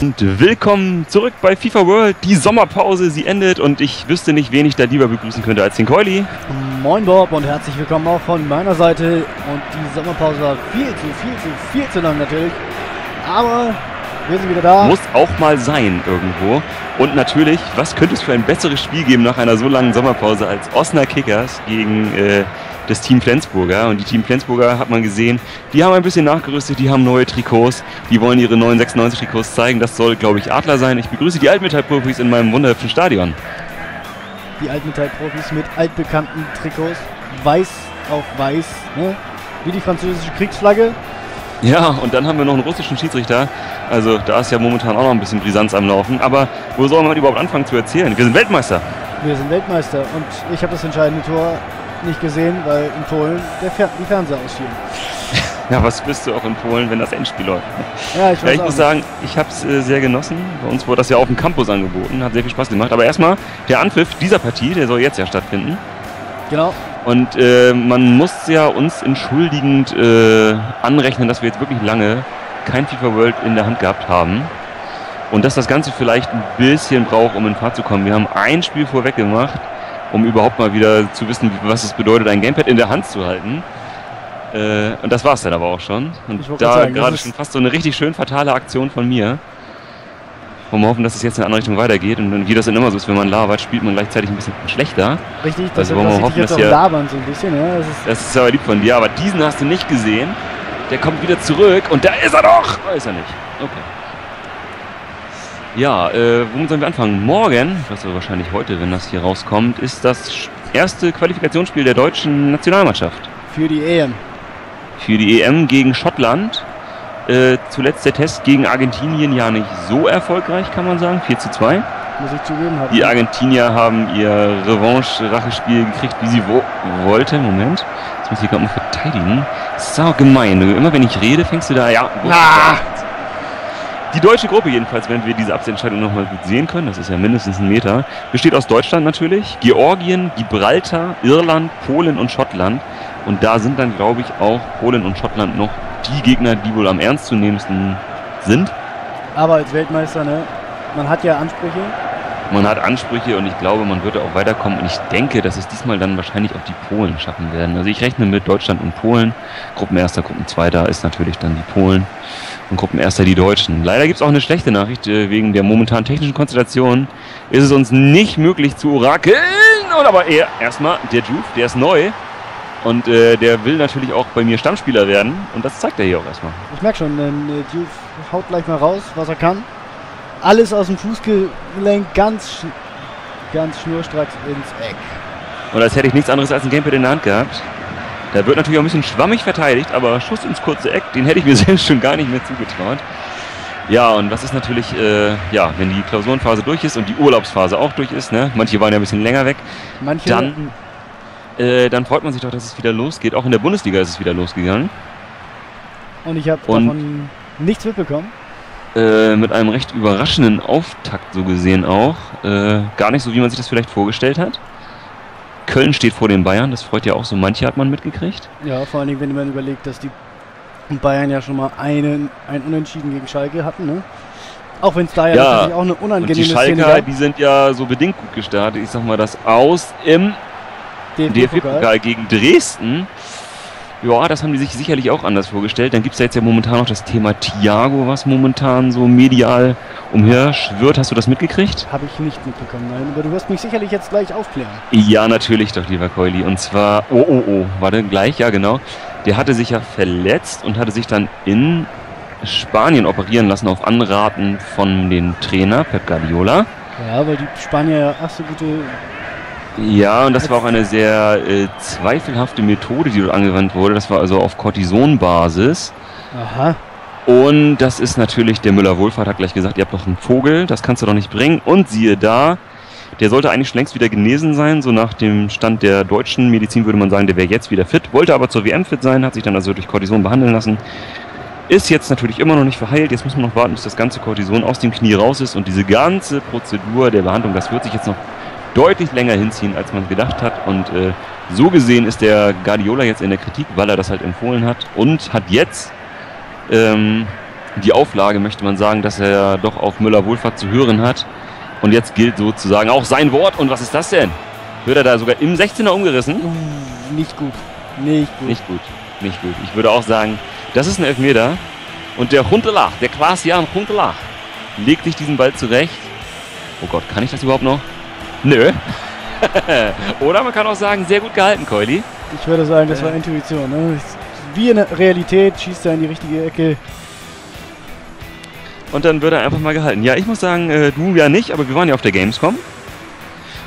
Und willkommen zurück bei FIFA World. Die Sommerpause, sie endet und ich wüsste nicht, wen ich da lieber begrüßen könnte als den Keuly. Moin Bob und herzlich willkommen auch von meiner Seite. Und die Sommerpause war viel zu lang natürlich. Aber wir sind wieder da. Muss auch mal sein irgendwo. Und natürlich, was könnte es für ein besseres Spiel geben nach einer so langen Sommerpause als Osna Kickers gegen das Team Flensburger. Und die Team Flensburger hat man gesehen, die haben ein bisschen nachgerüstet, die haben neue Trikots, die wollen ihre neuen 96-Trikots zeigen. Das soll, glaube ich, Adler sein. Ich begrüße die Altmetallprofis in meinem wundervollen Stadion. Die Altmetallprofis mit altbekannten Trikots, weiß auf weiß, ne? Wie die französische Kriegsflagge. Ja, und dann haben wir noch einen russischen Schiedsrichter. Also da ist ja momentan auch noch ein bisschen Brisanz am Laufen. Aber wo soll man überhaupt anfangen zu erzählen? Wir sind Weltmeister. Wir sind Weltmeister und ich habe das entscheidende Tor nicht gesehen, weil in Polen die Fernseher ausfielen. Ja, was bist du auch in Polen, wenn das Endspiel läuft? Ja, ich weiß ich muss sagen, ich habe es sehr genossen. Bei uns wurde das ja auf dem Campus angeboten, hat sehr viel Spaß gemacht. Aber erstmal der Anpfiff dieser Partie, der soll jetzt ja stattfinden. Genau. Und man muss ja uns entschuldigend anrechnen, dass wir jetzt wirklich lange kein FIFA World in der Hand gehabt haben. Und dass das Ganze vielleicht ein bisschen braucht, um in Fahrt zu kommen. Wir haben ein Spiel vorweg gemacht, um überhaupt mal wieder zu wissen, was es bedeutet, ein Gamepad in der Hand zu halten. Und das war es dann aber auch schon. Und da gerade schon fast so eine richtig schön fatale Aktion von mir. Wollen wir hoffen, dass es jetzt in eine andere Richtung weitergeht. Und wie das dann immer so ist, wenn man labert, spielt man gleichzeitig ein bisschen schlechter. Richtig, das also ist jetzt auch labern so ein bisschen. Ja, das ist aber lieb von dir, aber diesen hast du nicht gesehen. Der kommt wieder zurück und da ist er doch! Da ist er nicht. Okay. Ja, womit sollen wir anfangen? Morgen, also wahrscheinlich heute, wenn das hier rauskommt, ist das erste Qualifikationsspiel der deutschen Nationalmannschaft. Für die EM. Für die EM gegen Schottland. Zuletzt der Test gegen Argentinien ja nicht so erfolgreich, kann man sagen. 4:2. Muss ich zugeben haben. Die Argentinier haben ihr Revanche-Rachespiel gekriegt, wie sie wollten. Moment, jetzt muss ich gerade mal verteidigen. Das ist auch gemein. Immer wenn ich rede, fängst du da... Ja. Die deutsche Gruppe jedenfalls, wenn wir diese Abseitsentscheidung nochmal gut sehen können, das ist ja mindestens ein Meter, besteht aus Deutschland natürlich, Georgien, Gibraltar, Irland, Polen und Schottland. Und da sind dann, glaube ich, auch Polen und Schottland noch die Gegner, die wohl am ernstzunehmendsten sind. Aber als Weltmeister, ne? Man hat ja Ansprüche. Man hat Ansprüche und ich glaube, man wird auch weiterkommen. Und ich denke, dass es diesmal dann wahrscheinlich auch die Polen schaffen werden. Also ich rechne mit Deutschland und Polen. Gruppenerster, Gruppenzweiter ist natürlich dann die Polen. Und Gruppenerster die Deutschen. Leider gibt es auch eine schlechte Nachricht. Wegen der momentanen technischen Konstellation ist es uns nicht möglich zu orakeln. Und aber erstmal der Juve, der ist neu. Und der will natürlich auch bei mir Stammspieler werden. Und das zeigt er hier auch erstmal. Ich merke schon, denn Juve haut gleich mal raus, was er kann. Alles aus dem Fußgelenk ganz schnurstracks ins Eck. Und als hätte ich nichts anderes als ein Gamepad in der Hand gehabt. Da wird natürlich auch ein bisschen schwammig verteidigt, aber Schuss ins kurze Eck, den hätte ich mir selbst schon gar nicht mehr zugetraut. Ja, und was ist natürlich, ja, wenn die Klausurenphase durch ist und die Urlaubsphase auch durch ist, ne? Manche waren ja ein bisschen länger weg. Manche dann freut man sich doch, dass es wieder losgeht. Auch in der Bundesliga ist es wieder losgegangen. Und ich habe davon nichts mitbekommen. Mit einem recht überraschenden Auftakt so gesehen auch. Gar nicht so, wie man sich das vielleicht vorgestellt hat. Köln steht vor den Bayern, das freut ja auch so manche, hat man mitgekriegt. Ja, vor allen Dingen, wenn man überlegt, dass die Bayern ja schon mal einen Unentschieden gegen Schalke hatten, ne? Auch wenn es da ja natürlich auch eine unangenehme Szene gab. Die Schalker, die sind ja so bedingt gut gestartet. Ich sag mal, das Aus im DFB-Pokal gegen Dresden. Ja, das haben die sich sicherlich auch anders vorgestellt. Dann gibt es ja jetzt ja momentan noch das Thema Thiago, was momentan so medial umherschwirrt. Hast du das mitgekriegt? Habe ich nicht mitbekommen, nein. Aber du wirst mich sicherlich jetzt gleich aufklären. Ja, natürlich doch, lieber Keuly. Und zwar, warte, gleich, ja genau. Der hatte sich ja verletzt und hatte sich dann in Spanien operieren lassen auf Anraten von dem Trainer Pep Guardiola. Ja, weil die Spanier ach so gute... Ja, und das war auch eine sehr zweifelhafte Methode, die dort angewandt wurde. Das war also auf Kortisonbasis. Aha. Und das ist natürlich, der Müller-Wohlfahrt hat gleich gesagt, ihr habt doch einen Vogel, das kannst du doch nicht bringen. Und siehe da, der sollte eigentlich schon längst wieder genesen sein. So nach dem Stand der deutschen Medizin würde man sagen, der wäre jetzt wieder fit. Wollte aber zur WM fit sein, hat sich dann also durch Kortison behandeln lassen. Ist jetzt natürlich immer noch nicht verheilt. Jetzt muss man noch warten, bis das ganze Kortison aus dem Knie raus ist. Und diese ganze Prozedur der Behandlung, das wird sich jetzt noch deutlich länger hinziehen, als man gedacht hat. Und so gesehen ist der Guardiola jetzt in der Kritik, weil er das halt empfohlen hat und hat jetzt die Auflage, möchte man sagen, dass er doch auf Müller-Wohlfahrt zu hören hat. Und jetzt gilt sozusagen auch sein Wort. Und was ist das denn? Wird er da sogar im 16er umgerissen? Nicht gut. Nicht gut. Nicht gut. Nicht gut. Ich würde auch sagen, das ist ein Elfmeter. Und der Huntelaar, der Klaas-Jan Huntelaar, legt sich diesen Ball zurecht. Oh Gott, kann ich das überhaupt noch? Nö. Oder man kann auch sagen, sehr gut gehalten, Keuly. Ich würde sagen, das war Intuition. Ne? Wie in der Realität schießt er in die richtige Ecke. Und dann wird er einfach mal gehalten. Ja, ich muss sagen, du ja nicht, aber wir waren ja auf der Gamescom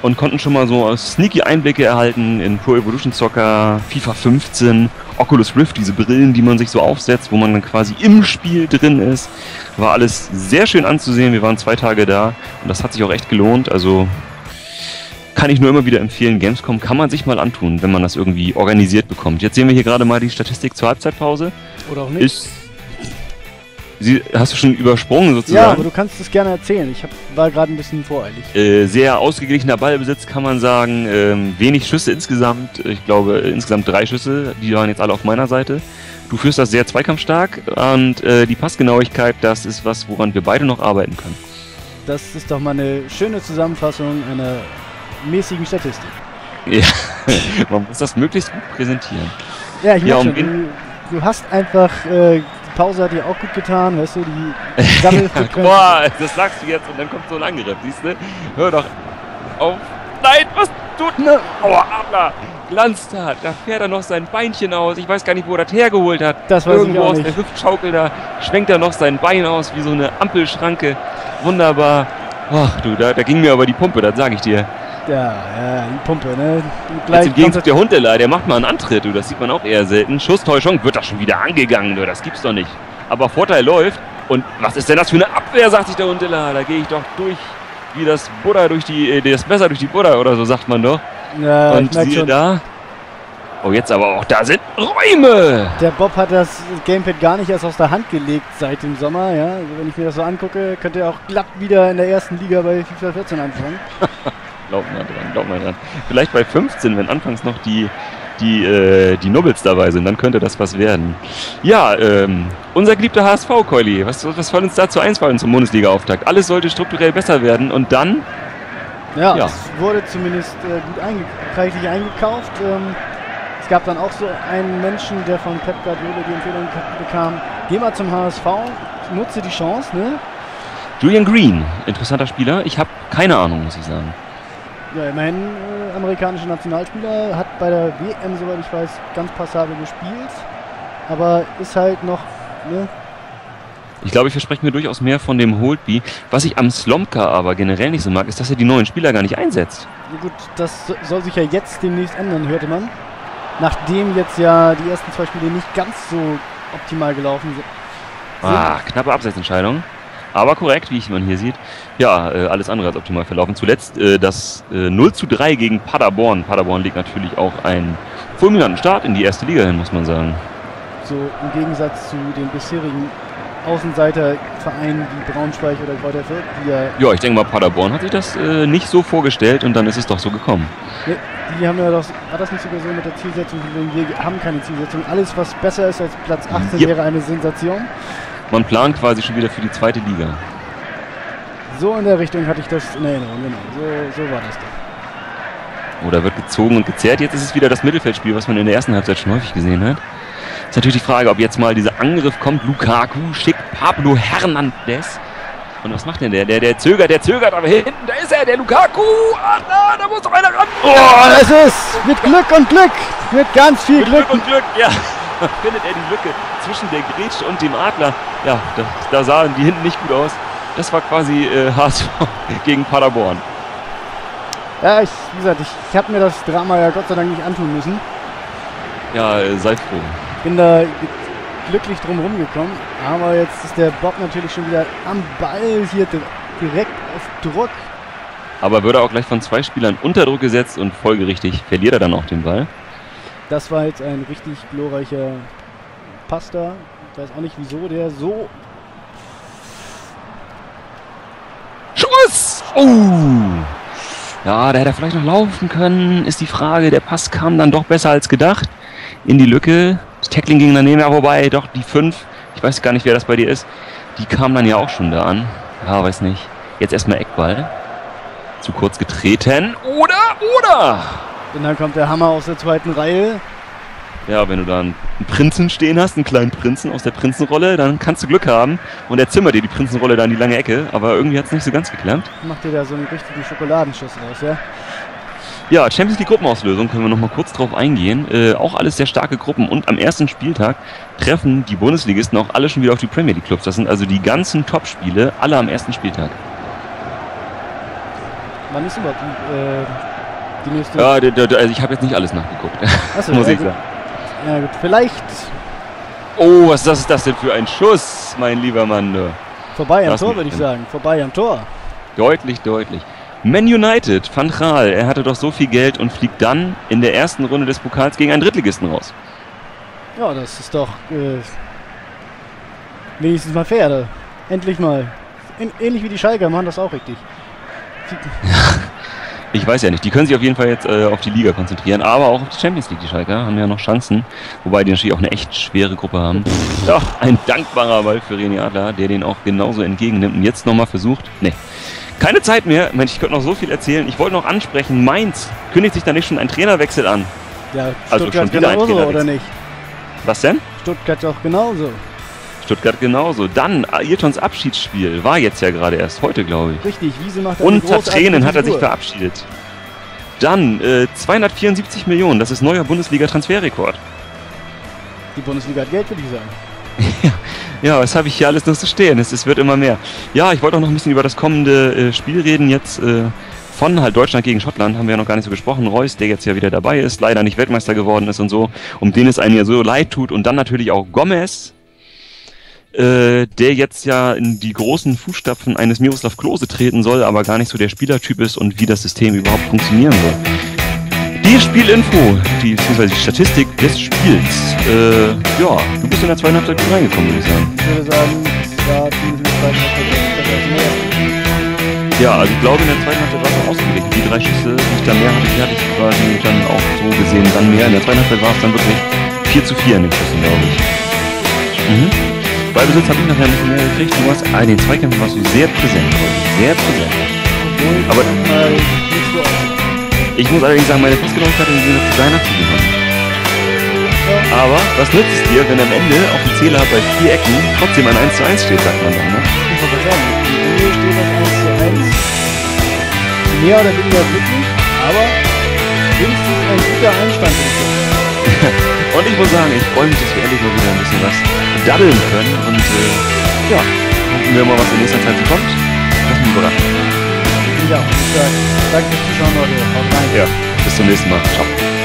und konnten schon mal so sneaky Einblicke erhalten in Pro Evolution Soccer, FIFA 15, Oculus Rift, diese Brillen, die man sich so aufsetzt, wo man dann quasi im Spiel drin ist. War alles sehr schön anzusehen. Wir waren 2 Tage da und das hat sich auch echt gelohnt. Also kann ich nur immer wieder empfehlen, Gamescom kann man sich mal antun, wenn man das irgendwie organisiert bekommt. Jetzt sehen wir hier gerade mal die Statistik zur Halbzeitpause. Oder auch nicht. Hast du schon übersprungen sozusagen? Ja, aber du kannst es gerne erzählen. War gerade ein bisschen voreilig. Sehr ausgeglichener Ballbesitz, kann man sagen. Wenig Schüsse insgesamt. Ich glaube, insgesamt 3 Schüsse. Die waren jetzt alle auf meiner Seite. Du führst das sehr zweikampfstark. Und die Passgenauigkeit, das ist was, woran wir beide noch arbeiten können. Das ist doch mal eine schöne Zusammenfassung einer mäßigen Statistik. Ja, man muss das möglichst gut präsentieren. Ja, ich merke schon, du hast einfach... Pause hat dir auch gut getan, weißt du, die Sammelfrequenz. Boah, das sagst du jetzt und dann kommt so ein Angriff, siehst du? Hör doch auf. Nein, was tut ne? Aua, Adler, Glanztat, da fährt er noch sein Beinchen aus. Ich weiß gar nicht, wo er das hergeholt hat. Das weiß irgendwo ich auch nicht. Aus der Hüftschaukel da schwenkt er noch sein Bein aus, wie so eine Ampelschranke. Wunderbar. Ach du, da ging mir aber die Pumpe, das sage ich dir. Ja, die Pumpe, ne? Jetzt im Gegensatz der Huntelaar, der macht mal einen Antritt, du, das sieht man auch eher selten. Schusstäuschung, wird das schon wieder angegangen, du, das gibt's doch nicht. Aber Vorteil läuft und was ist denn das für eine Abwehr, sagt sich der Huntelaar. Da gehe ich doch durch, wie das Butter durch das Messer durch die Butter oder so, sagt man doch. Ja, und siehe da. Oh, jetzt aber auch, da sind Räume! Der Bob hat das Gamepad gar nicht erst aus der Hand gelegt seit dem Sommer, ja. Also wenn ich mir das so angucke, könnte er auch glatt wieder in der ersten Liga bei FIFA 14 anfangen. Glaub mal dran. Vielleicht bei 15, wenn anfangs noch die Nobbles dabei sind, dann könnte das was werden. Ja, unser geliebter HSV, Keuly, was soll uns dazu einfallen zum Bundesliga-Auftakt? Alles sollte strukturell besser werden und dann... Ja, ja. Es wurde zumindest gut reichlich eingekauft. Es gab dann auch so einen Menschen, der von Pep Guardiola die Empfehlung bekam, geh mal zum HSV, nutze die Chance, ne? Julian Green, interessanter Spieler. Ich habe keine Ahnung, muss ich sagen. Ja, immerhin amerikanischer Nationalspieler, hat bei der WM, soweit ich weiß, ganz passabel gespielt, aber ist halt noch, ne? Ich glaube, ich verspreche mir durchaus mehr von dem Holtby. Was ich am Slomka aber generell nicht so mag, ist, dass er die neuen Spieler gar nicht einsetzt. Ja gut, das soll sich ja jetzt demnächst ändern, hörte man. Nachdem jetzt ja die ersten 2 Spiele nicht ganz so optimal gelaufen sind. Ah, knappe Abseitsentscheidung. Aber korrekt, wie man hier sieht. Ja, alles andere als optimal verlaufen. Zuletzt das 0:3 gegen Paderborn. Paderborn legt natürlich auch einen fulminanten Start in die erste Liga hin, muss man sagen. So im Gegensatz zu den bisherigen Außenseitervereinen wie Braunschweig oder Kreuterfeld. Ja, ich denke mal, Paderborn hat sich das nicht so vorgestellt und dann ist es doch so gekommen. Ja, die haben ja doch, war das nicht sogar so mit der Zielsetzung? Wir haben keine Zielsetzung. Alles, was besser ist als Platz 18, wäre eine Sensation. Man plant quasi schon wieder für die zweite Liga. So in der Richtung hatte ich das in Erinnerung, genau. So war das dann. Oh, da wird gezogen und gezerrt. Jetzt ist es wieder das Mittelfeldspiel, was man in der ersten Halbzeit schon häufig gesehen hat. Ist natürlich die Frage, ob jetzt mal dieser Angriff kommt. Lukaku schickt Pablo Hernandez. Und was macht denn der? Der zögert, aber hinten, da ist er, der Lukaku. Ah, da muss doch einer ran. Oh, das ist mit Glück und Glück. Mit ganz viel Glück. Mit Glück und Glück, ja. Findet er die Lücke zwischen der Gritsch und dem Adler. Ja, da sahen die hinten nicht gut aus. Das war quasi HSV gegen Paderborn. Ja, wie gesagt, ich habe mir das Drama ja Gott sei Dank nicht antun müssen. Ja, seid froh. Bin da glücklich drum rumgekommen. Aber jetzt ist der Bob natürlich schon wieder am Ball, hier direkt auf Druck. Aber wird er auch gleich von 2 Spielern unter Druck gesetzt und folgerichtig verliert er dann auch den Ball. Das war jetzt ein richtig glorreicher Pass da. Ich weiß auch nicht, wieso der so... Schuss! Oh! Ja, da hätte er vielleicht noch laufen können, ist die Frage. Der Pass kam dann doch besser als gedacht. In die Lücke. Das Tackling ging daneben vorbei. Doch die 5. Ich ich weiß gar nicht, wer das bei dir ist. Die kamen dann ja auch schon da an. Ja, weiß nicht. Jetzt erstmal Eckball. Zu kurz getreten. Oder! Und dann kommt der Hammer aus der zweiten Reihe. Ja, wenn du da einen Prinzen stehen hast, einen kleinen Prinzen aus der Prinzenrolle, dann kannst du Glück haben. Und er zimmert dir die Prinzenrolle da in die lange Ecke. Aber irgendwie hat es nicht so ganz geklappt. Macht dir da so einen richtigen Schokoladenschuss raus, ja? Ja, Champions League Gruppenauslösung können wir nochmal kurz drauf eingehen. Auch alles sehr starke Gruppen. Und am ersten Spieltag treffen die Bundesligisten auch alle schon wieder auf die Premier League Clubs. Das sind also die ganzen Top-Spiele, alle am ersten Spieltag. Wann ist überhaupt die nächste? Ja, also ich habe jetzt nicht alles nachgeguckt. Achso, muss ich sagen. Na gut, vielleicht. Oh, was ist das denn für ein Schuss, mein lieber Mann? Vorbei am Tor, würde ich sagen. Vorbei am Tor. Deutlich, deutlich. Man United, Van Gaal, er hatte doch so viel Geld und fliegt dann in der ersten Runde des Pokals gegen einen Drittligisten raus. Ja, das ist doch wenigstens mal fair. Da. Endlich mal. Ähnlich wie die Schalker machen das auch richtig. Ich weiß ja nicht, die können sich auf jeden Fall jetzt auf die Liga konzentrieren, aber auch auf die Champions League. Die Schalker haben ja noch Chancen, wobei die natürlich auch eine echt schwere Gruppe haben. Doch, ein dankbarer Ball für René Adler, der den auch genauso entgegennimmt und jetzt nochmal versucht. Nee. Keine Zeit mehr, Mensch, ich könnte noch so viel erzählen. Ich wollte noch ansprechen, Mainz kündigt sich da nicht schon ein Trainerwechsel an? Ja, Stuttgart also schon genauso, oder nicht? Was denn? Stuttgart auch genauso. Stuttgart genauso. Dann Ayrtons Abschiedsspiel war jetzt ja gerade erst, heute glaube ich. Richtig, Wiese macht das. Unter Tränen hat er sich verabschiedet. Dann 274 Millionen, das ist neuer Bundesliga-Transferrekord. Die Bundesliga hat Geld, würde ich sagen. Ja. Ja, was habe ich hier alles noch zu stehen? Es wird immer mehr. Ja, ich wollte auch noch ein bisschen über das kommende Spiel reden. Jetzt von halt Deutschland gegen Schottland haben wir ja noch gar nicht so gesprochen. Reus, der jetzt ja wieder dabei ist, leider nicht Weltmeister geworden ist und so, um den es einem ja so leid tut. Und dann natürlich auch Gomez, der jetzt ja in die großen Fußstapfen eines Miroslav Klose treten soll, aber gar nicht so der Spielertyp ist und wie das System überhaupt funktionieren soll. Die Spielinfo, beziehungsweise die Statistik des Spiels. Ja, du bist in der zweiten Halbzeit gut reingekommen, würde ich sagen. Ich würde sagen, es war diese zweite Halbzeit. Ja, also ich glaube, in der zweiten Halbzeit war es ausgeglichen. Die drei Schüsse, die ich da mehr hatte, die hatte ich quasi dann auch so gesehen, dann mehr. In der zweiten Halbzeit war es dann wirklich 4:4 in den Schüssen, glaube ich. Mhm. Bei Besitz habe ich nachher ein bisschen mehr gekriegt. Du warst in den Zweikämpfen warst du sehr präsent. Sehr präsent. Aber ich muss allerdings sagen, meine Fußgängerkarte in dieser kleinen Aktion haben. Aber was nützt es dir, wenn am Ende auf dem Zähler bei 4 Ecken trotzdem ein 1:1 steht, sagt man dann, ne? Ich muss aber sagen, hier steht das 1:1. Mehr oder weniger glücklich, aber wenigstens ein guter Einstand. Und ich muss sagen, ich freue mich, dass wir endlich mal wieder ein bisschen was daddeln können und ja, gucken wir mal, was in nächster Zeit so kommt. Lass mich überraschen. Ja, danke fürs Zuschauen, Leute. Haut rein. Ja, bis zum nächsten Mal. Ciao.